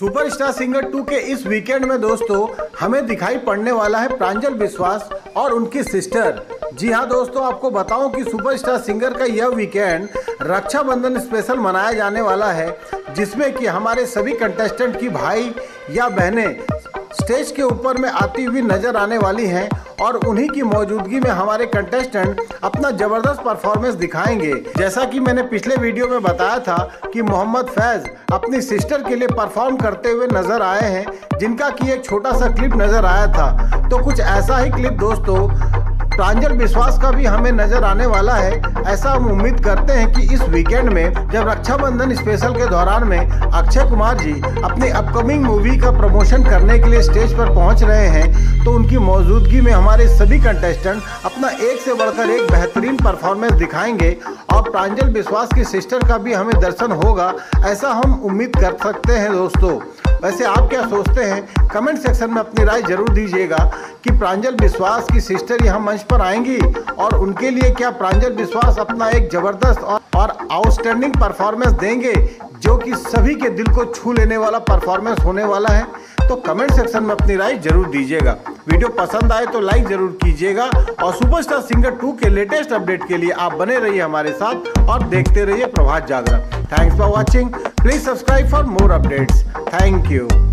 Superstar singer 2 के इस weekend में दोस्तों हमें दिखाई पड़ने वाला है प्रांजल बिस्वास और उनकी सिस्टर। जी हाँ दोस्तों, आपको बताऊं कि सुपरस्टार सिंगर का यह वीकेंड रक्षाबंधन स्पेशल मनाया जाने वाला है, जिसमें कि हमारे सभी कंटेस्टेंट की भाई या बहनें स्टेज के ऊपर में आती हुई नजर आने वाली हैं और उन्हीं की मौजूदगी में हमारे कंटेस्टेंट अपना ज़बरदस्त परफॉर्मेंस दिखाएंगे। जैसा कि मैंने पिछले वीडियो में बताया था कि मोहम्मद फैज़ अपनी सिस्टर के लिए परफॉर्म करते हुए नज़र आए हैं, जिनका कि एक छोटा सा क्लिप नज़र आया था। तो कुछ ऐसा ही क्लिप दोस्तों प्रांजल बिस्वास का भी हमें नजर आने वाला है। ऐसा हम उम्मीद करते हैं कि इस वीकेंड में जब रक्षाबंधन स्पेशल के दौरान में अक्षय कुमार जी अपनी अपकमिंग मूवी का प्रमोशन करने के लिए स्टेज पर पहुंच रहे हैं, तो उनकी मौजूदगी में हमारे सभी कंटेस्टेंट अपना एक से बढ़कर एक बेहतरीन परफॉर्मेंस दिखाएंगे और प्रांजल बिस्वास की सिस्टर का भी हमें दर्शन होगा, ऐसा हम उम्मीद कर सकते हैं दोस्तों। वैसे आप क्या सोचते हैं, कमेंट सेक्शन में अपनी राय जरूर दीजिएगा कि प्रांजल बिस्वास की सिस्टर यहाँ मंच पर आएंगी और उनके लिए क्या प्रांजल बिस्वास अपना एक जबरदस्त और आउटस्टैंडिंग परफॉर्मेंस देंगे, जो कि सभी के दिल को छू लेने वाला परफॉर्मेंस होने वाला है। तो कमेंट सेक्शन में अपनी राय जरूर दीजिएगा। वीडियो पसंद आए तो लाइक जरूर कीजिएगा और सुपरस्टार सिंगर 2 के लेटेस्ट अपडेट के लिए आप बने रहिए हमारे साथ और देखते रहिए Prabhat Jagran. Thanks for watching. Please subscribe for more updates. Thank you.